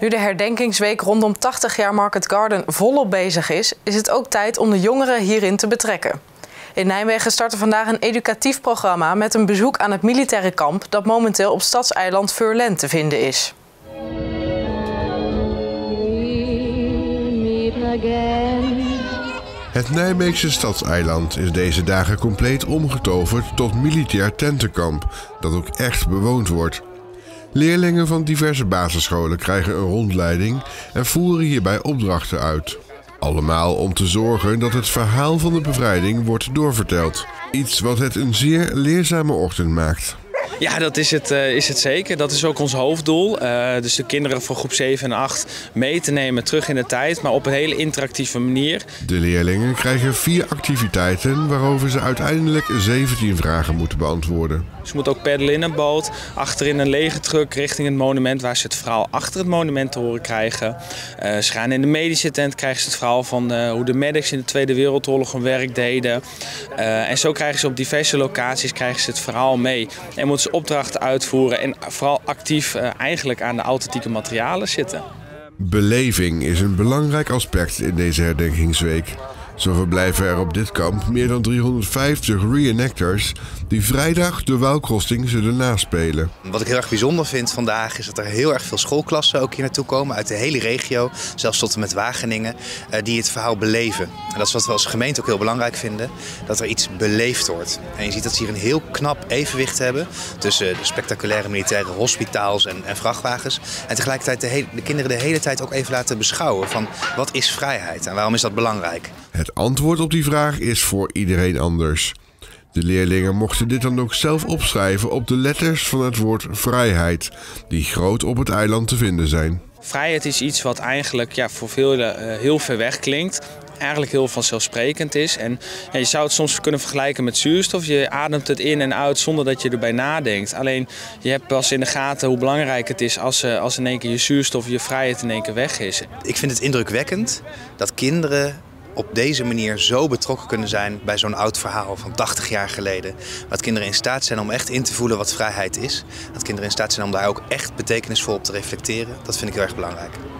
Nu de herdenkingsweek rondom 80 jaar Market Garden volop bezig is, is het ook tijd om de jongeren hierin te betrekken. In Nijmegen startte vandaag een educatief programma met een bezoek aan het militaire kamp dat momenteel op stadseiland Veur Lent te vinden is. Het Nijmeegse stadseiland is deze dagen compleet omgetoverd tot militair tentenkamp, dat ook echt bewoond wordt. Leerlingen van diverse basisscholen krijgen een rondleiding en voeren hierbij opdrachten uit. Allemaal om te zorgen dat het verhaal van de bevrijding wordt doorverteld. Iets wat het een zeer leerzame ochtend maakt. Ja, dat is het zeker. Dat is ook ons hoofddoel. Dus de kinderen van groep 7 en 8 mee te nemen terug in de tijd, maar op een hele interactieve manier. De leerlingen krijgen 4 activiteiten waarover ze uiteindelijk 17 vragen moeten beantwoorden. Ze moeten ook peddelen in een boot, achterin een lege truck richting het monument waar ze het verhaal achter het monument te horen krijgen. Ze gaan in de medische tent, krijgen ze het verhaal van hoe de medics in de Tweede Wereldoorlog hun werk deden. En zo krijgen ze op diverse locaties het verhaal mee en moeten ze opdrachten uitvoeren en vooral actief eigenlijk aan de authentieke materialen zitten. Beleving is een belangrijk aspect in deze herdenkingsweek. Zo verblijven er op dit kamp meer dan 350 reenactors die vrijdag de Waalcrossing zullen naspelen. Wat ik heel erg bijzonder vind vandaag is dat er heel erg veel schoolklassen ook hier naartoe komen uit de hele regio, zelfs tot en met Wageningen, die het verhaal beleven. En dat is wat we als gemeente ook heel belangrijk vinden, dat er iets beleefd wordt. En je ziet dat ze hier een heel knap evenwicht hebben tussen de spectaculaire militaire hospitaals en vrachtwagens en tegelijkertijd de kinderen de hele tijd ook even laten beschouwen van wat is vrijheid en waarom is dat belangrijk. Het antwoord op die vraag is voor iedereen anders. De leerlingen mochten dit dan ook zelf opschrijven op de letters van het woord vrijheid, die groot op het eiland te vinden zijn. Vrijheid is iets wat eigenlijk voor velen heel ver weg klinkt. Eigenlijk heel vanzelfsprekend is. En ja, je zou het soms kunnen vergelijken met zuurstof. Je ademt het in en uit zonder dat je erbij nadenkt. Alleen je hebt pas in de gaten hoe belangrijk het is als in één keer je zuurstof, je vrijheid in één keer weg is. Ik vind het indrukwekkend dat kinderen op deze manier zo betrokken kunnen zijn bij zo'n oud verhaal van 80 jaar geleden. Dat kinderen in staat zijn om echt in te voelen wat vrijheid is. Dat kinderen in staat zijn om daar ook echt betekenisvol op te reflecteren. Dat vind ik heel erg belangrijk.